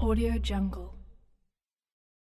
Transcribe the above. Audio Jungle.